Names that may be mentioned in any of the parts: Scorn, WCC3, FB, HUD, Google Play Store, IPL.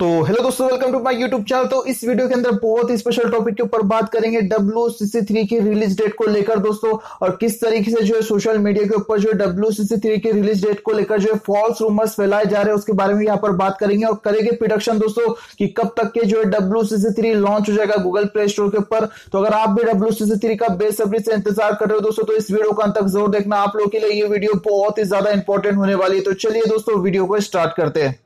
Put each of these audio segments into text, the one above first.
तो हेलो दोस्तों, welcome to my YouTube channel. तो इस वीडियो के अंदर बहुत ही स्पेशल टॉपिक के ऊपर बात करेंगे WCC3 की रिलीज डेट को लेकर दोस्तों, और किस तरीके से जो है सोशल मीडिया के ऊपर जो है WCC3 की रिलीज डेट को लेकर जो है फॉल्स रूमर्स फैलाए जा रहे हैं उसके बारे में यहाँ पर बात करेंगे और करेंगे प्रेडिक्शन दोस्तों कि कब तक के जो है WCC3 लॉन्च हो जाएगा गूगल प्ले स्टोर के ऊपर। तो अगर आप भी WCC3 का बेसब्री से इंतजार कर रहे हो दोस्तों, तो इस वीडियो को अंत तक जरूर देखना। आप लोगों के लिए ये वीडियो बहुत ही ज्यादा इंपॉर्टेंट होने वाली है। तो चलिए दोस्तों वीडियो को स्टार्ट करते हैं।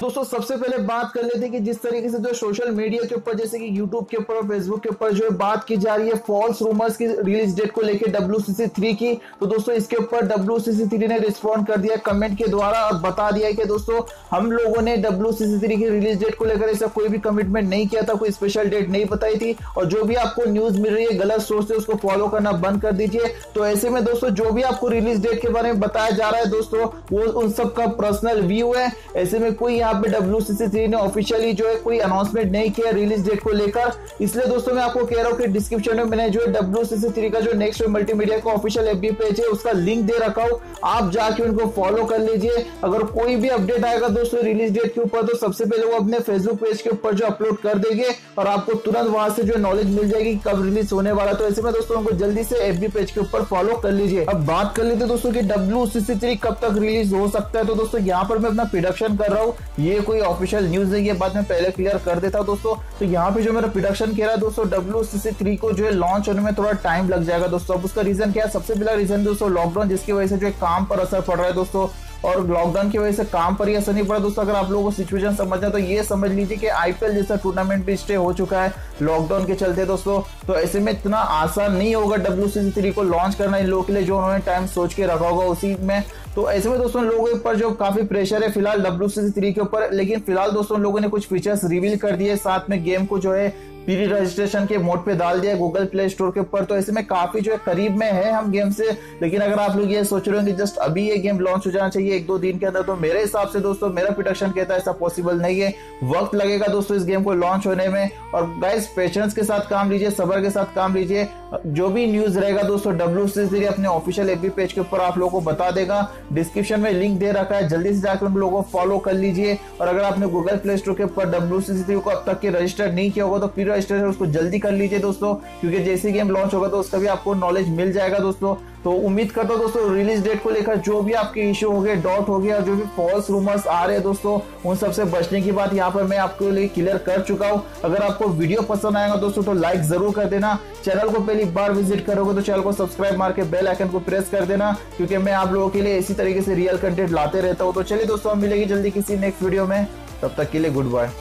दोस्तों सबसे पहले बात कर लेते हैं कि जिस तरीके से जो सोशल मीडिया के ऊपर जैसे कि यूट्यूब के ऊपर और फेसबुक के ऊपर जो है बात की जा रही है फॉल्स रूमर्स की रिलीज डेट को लेकर WCC3 की। तो दोस्तों इसके ऊपर WCC3 ने रिस्पॉन्ड कर दिया कमेंट के द्वारा और बता दिया कि दोस्तों हम लोगों ने WCC3 की रिलीज डेट को लेकर ऐसा कोई भी कमिटमेंट नहीं किया था, कोई स्पेशल डेट नहीं बताई थी, और जो भी आपको न्यूज मिल रही है गलत सोर्स से उसको फॉलो करना बंद कर दीजिए। तो ऐसे में दोस्तों जो भी आपको रिलीज डेट के बारे में बताया जा रहा है दोस्तों वो उन सबका पर्सनल व्यू है। ऐसे में कोई यहाँ पे WCC3 ने ऑफिशियली जो है कोई अनाउंसमेंट नहीं किया रिलीज डेट को लेकर। इसलिए दोस्तों मैं आपको कह रहा हूँ कि डिस्क्रिप्शन में मैंने जो है WCC3 का जो नेक्स्ट मल्टीमीडिया का ऑफिशियल FB पेज है उसका लिंक दे रखा हूँ, आप जाके उनको फॉलो कर लीजिए। अगर कोई भी अपडेट आएगा दोस्तों रिलीज डेट के ऊपर तो सबसे पहले वो अपने फेसबुक पेज के ऊपर जो अपलोड कर देंगे और आपको तुरंत वहां से जो नॉलेज मिल जाएगी कब रिलीज होने वाला। तो ऐसे में दोस्तों उनको जल्दी से FB पेज के ऊपर फॉलो कर लीजिए। अब बात कर लेते हैं दोस्तों की WCC3 कब तक रिलीज हो सकता है। तो दोस्तों यहाँ पर मैं अपना प्रेडिक्शन कर रहा हूँ, ये कोई ऑफिशियल न्यूज नहीं है, बात मैं पहले क्लियर कर देता हूं दोस्तों। तो यहाँ पे जो मेरा प्रोडक्शन कह रहा है दोस्तों WCC3 को जो है लॉन्च होने में थोड़ा टाइम लग जाएगा दोस्तों। अब उसका रीजन क्या है? सबसे पहला रीजन दोस्तों लॉकडाउन, जिसकी वजह से जो है काम पर असर पड़ रहा है दोस्तों, और लॉकडाउन की वजह से काम पर ही असर नहीं पड़ा दोस्तों। अगर आप लोगों को सिचुएशन समझना है तो ये समझ लीजिए कि IPL जैसा टूर्नामेंट भी स्टे हो चुका है लॉकडाउन के चलते दोस्तों। तो ऐसे में इतना आसान नहीं होगा WCC3 को लॉन्च करना इन लोगों के लिए, जो उन्होंने टाइम सोच के रखा होगा उसी में। तो ऐसे में दोस्तों लोगों के ऊपर जो काफी प्रेशर है फिलहाल WCC3 के ऊपर। लेकिन फिलहाल दोस्तों लोगों ने कुछ फीचर्स रिवील कर दिए, साथ में गेम को जो है प्री रजिस्ट्रेशन के मोड पे डाल दिया गूगल प्ले स्टोर के ऊपर। तो ऐसे में काफी जो है करीब में है हम गेम से। लेकिन अगर आप लोग ये सोच रहे होंगे जस्ट अभी ये गेम लॉन्च हो जाना चाहिए 1-2 दिन के अंदर, तो मेरे हिसाब से दोस्तों मेरा प्रोडक्शन कहता है ऐसा पॉसिबल नहीं है, वक्त लगेगा दोस्तों इस गेम को लॉन्च होने में। और गाइस पेशेंस के साथ काम लीजिए, सबर के साथ काम लीजिए। जो भी न्यूज रहेगा दोस्तों WCC3 अपने ऑफिशियल FB पेज के ऊपर आप लोगों को बता देगा। डिस्क्रिप्शन में लिंक दे रखा है, जल्दी से जाकर उन लोगों को फॉलो कर लीजिए। और अगर आपने गूगल प्ले स्टोर के ऊपर WCC3 को अब तक के रजिस्टर नहीं किया होगा तो प्री रजिस्ट्रेशन उसको जल्दी कर लीजिए दोस्तों, क्योंकि जैसे गेम लॉन्च होगा तो उसका भी आपको नॉलेज मिल जाएगा दोस्तों। तो उम्मीद करता हूँ दोस्तों रिलीज डेट को लेकर जो भी आपके इश्यू हो गए, डाउट हो गया, जो भी फॉल्स रूमर्स आ रहे हैं दोस्तों, उन सबसे बचने की बात यहाँ पर मैं आपके लिए क्लियर कर चुका हूँ। अगर आपको वीडियो पसंद आएगा दोस्तों तो लाइक जरूर कर देना। चैनल को पहली बार विजिट करोगे तो चैनल को सब्सक्राइब मार के बेल आइकन को प्रेस कर देना, क्योंकि मैं आप लोगों के लिए इसी तरीके से रियल कंटेंट लाते रहता हूँ। तो चलिए दोस्तों हम मिलेंगे जल्दी किसी नेक्स्ट वीडियो में, तब तक के लिए गुड बाय।